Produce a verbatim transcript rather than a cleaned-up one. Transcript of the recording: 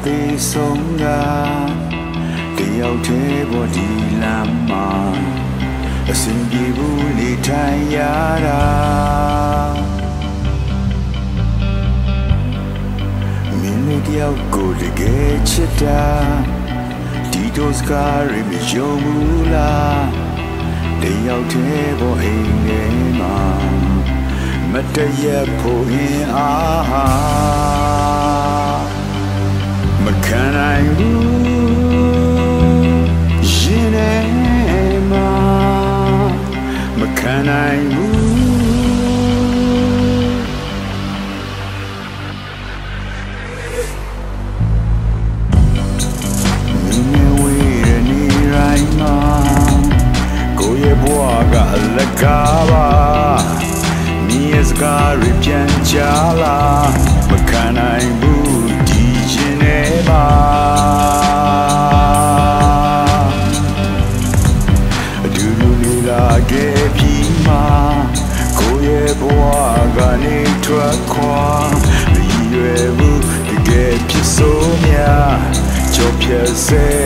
ti song ga ke yau the bo di lam ma asin gi bu li than ya ra min ni ti yau ko de ge chit ta di do ska ri mi yo mu la de yau the bo ai ne ma mat ta ya pho hin a ha Can I move? Genema. But can I move? Me where ni right now. Go ye boaga lagaba. Me is got ripian chala. But can I move? Say